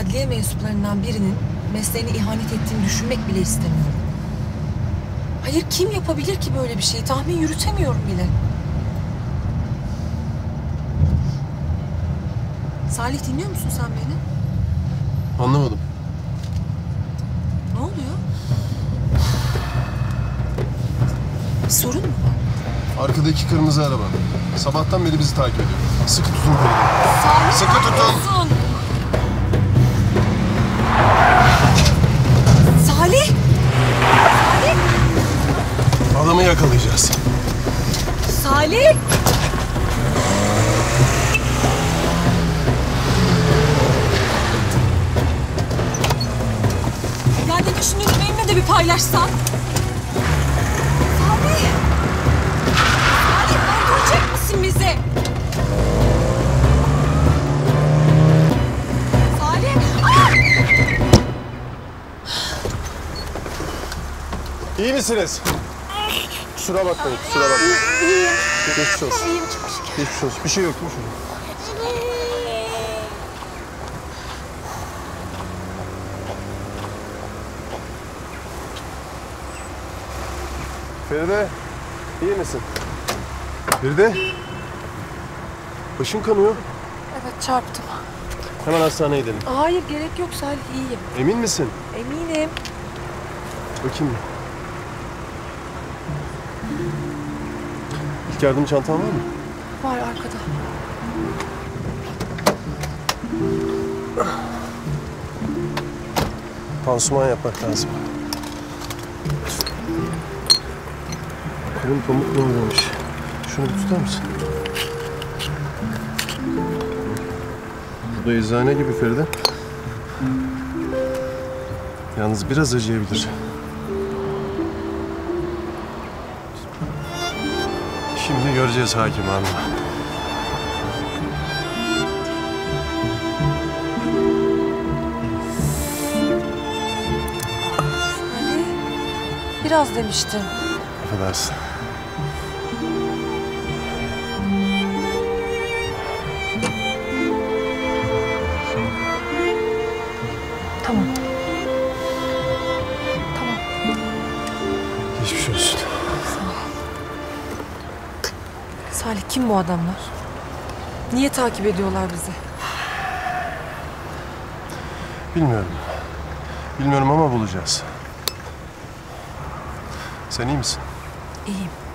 adliye mensuplarından birinin mesleğine ihanet ettiğini düşünmek bile istemiyorum. Hayır, kim yapabilir ki böyle bir şeyi? Tahmin yürütemiyorum bile. Salih, dinliyor musun sen beni? Anlamadım. Ne oluyor? Bir sorun mu var? Arkadaki kırmızı araba. Sabahtan beri bizi takip ediyor. Sıkı tutun beni. Salih, sıkı tutun. Salih! Salih! Adamı yakalayacağız. Salih! Ya ne düşündüğünü benimle de bir paylaşsan. Salih! Salih, öldürecek misin bizi? İyi misiniz? Kusura bakmayın, kusura bakmayın. Geçmiş olsun. Geçmiş olsun. Bir şey yok mu? Feride, iyi misin? Feride? Başın kanıyor. Evet, çarptım. Hemen hastaneye gidelim. Hayır, gerek yok Salih, iyiyim. Emin misin? Eminim. Bakayım. İlk yardım çantan var mı? Var, arkada. Pansuman yapmak lazım. Kolum pamuk doğramış. Şunu tutar mısın? Bu da eczane gibi Feride. Yalnız biraz acıyabilir. Şimdi göreceğiz Hakim Hanım. Ali, biraz demiştim. Affedersin. Tamam. Tamam. Geçmiş olsun. Salih, kim bu adamlar? Niye takip ediyorlar bizi? Bilmiyorum. Bilmiyorum ama bulacağız. Sen iyi misin? İyiyim.